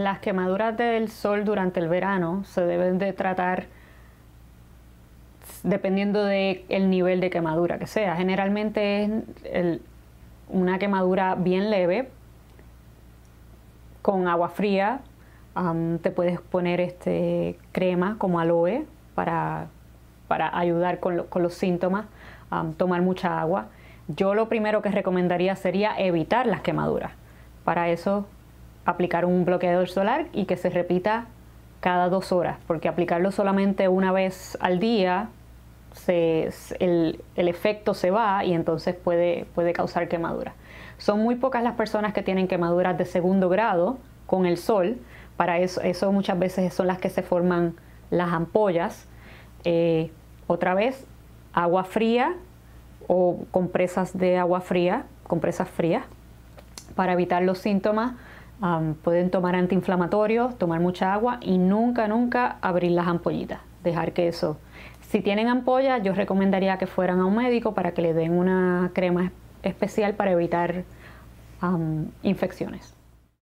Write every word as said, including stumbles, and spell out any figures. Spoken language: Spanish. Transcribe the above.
Las quemaduras del sol durante el verano se deben de tratar dependiendo del nivel de quemadura que sea. Generalmente es el, una quemadura bien leve con agua fría. Um, te puedes poner este, crema como aloe para, para ayudar con, lo, con los síntomas, um, tomar mucha agua. Yo lo primero que recomendaría sería evitar las quemaduras. Para eso, aplicar un bloqueador solar y que se repita cada dos horas, porque aplicarlo solamente una vez al día, se, el, el efecto se va y entonces puede, puede causar quemaduras. Son muy pocas las personas que tienen quemaduras de segundo grado con el sol. Para eso, eso muchas veces son las que se forman las ampollas. Eh, otra vez, agua fría o compresas de agua fría, compresas frías, para evitar los síntomas. Um, pueden tomar antiinflamatorios, tomar mucha agua y nunca, nunca abrir las ampollitas. Dejar que eso. Si tienen ampollas, yo recomendaría que fueran a un médico para que le den una crema especial para evitar um, infecciones.